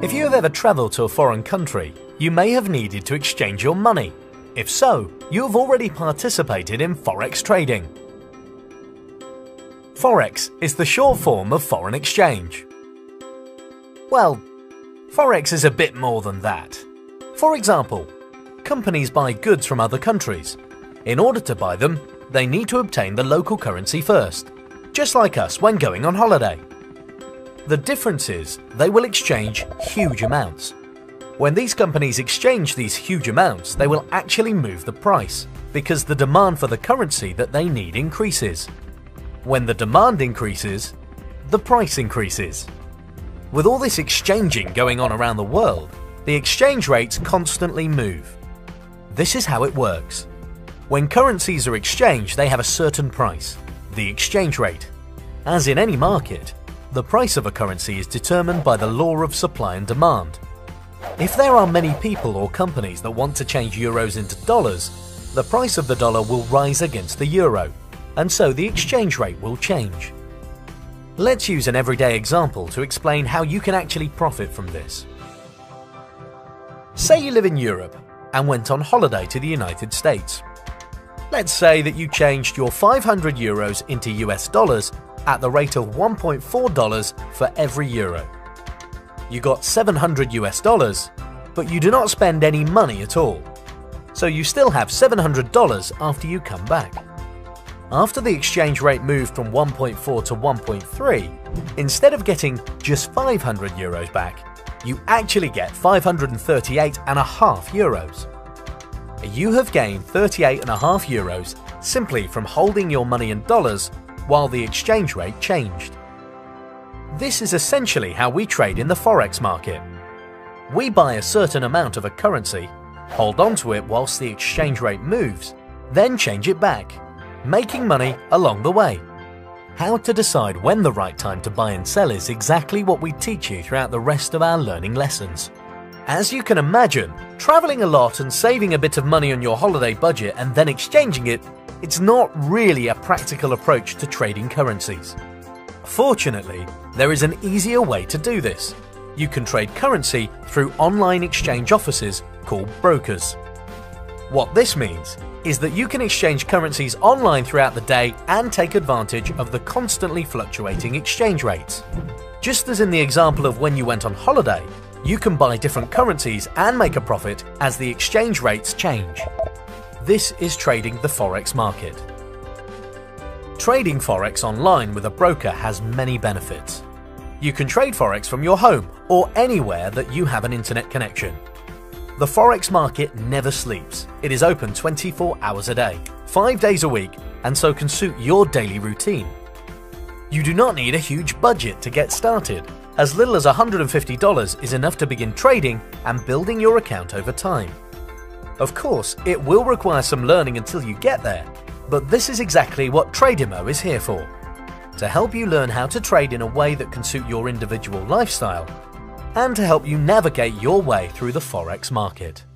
If you have ever travelled to a foreign country, you may have needed to exchange your money. If so, you have already participated in Forex trading. Forex is the short form of foreign exchange. Well, Forex is a bit more than that. For example, companies buy goods from other countries. In order to buy them, they need to obtain the local currency first, just like us when going on holiday. The difference is they will exchange huge amounts. When these companies exchange these huge amounts, they will actually move the price, because the demand for the currency that they need increases. When the demand increases, the price increases. With all this exchanging going on around the world, the exchange rates constantly move. This is how it works. When currencies are exchanged, they have a certain price, the exchange rate. As in any market, the price of a currency is determined by the law of supply and demand. If there are many people or companies that want to change euros into dollars, the price of the dollar will rise against the euro, and so the exchange rate will change. Let's use an everyday example to explain how you can actually profit from this. Say you live in Europe and went on holiday to the United States. Let's say that you changed your 500 euros into US dollars at the rate of $1.4 for every euro. You got 700 US dollars, but you do not spend any money at all. So you still have $700 after you come back. After the exchange rate moved from 1.4 to 1.3, instead of getting just 500 euros back, you actually get 538.5 euros. You have gained 38.5 euros simply from holding your money in dollars while the exchange rate changed. This is essentially how we trade in the Forex market. We buy a certain amount of a currency, hold on to it whilst the exchange rate moves, then change it back, making money along the way. How to decide when the right time to buy and sell is exactly what we teach you throughout the rest of our learning lessons. As you can imagine, traveling a lot and saving a bit of money on your holiday budget and then exchanging it, it's not really a practical approach to trading currencies. Fortunately, there is an easier way to do this. You can trade currency through online exchange offices called brokers. What this means is that you can exchange currencies online throughout the day and take advantage of the constantly fluctuating exchange rates. Just as in the example of when you went on holiday, you can buy different currencies and make a profit as the exchange rates change. This is trading the Forex market. Trading Forex online with a broker has many benefits. You can trade Forex from your home or anywhere that you have an internet connection. The Forex market never sleeps. It is open 24 hours a day, 5 days a week, and so can suit your daily routine. You do not need a huge budget to get started. As little as $150 is enough to begin trading and building your account over time. Of course, it will require some learning until you get there, but this is exactly what Trademo is here for, to help you learn how to trade in a way that can suit your individual lifestyle and to help you navigate your way through the Forex market.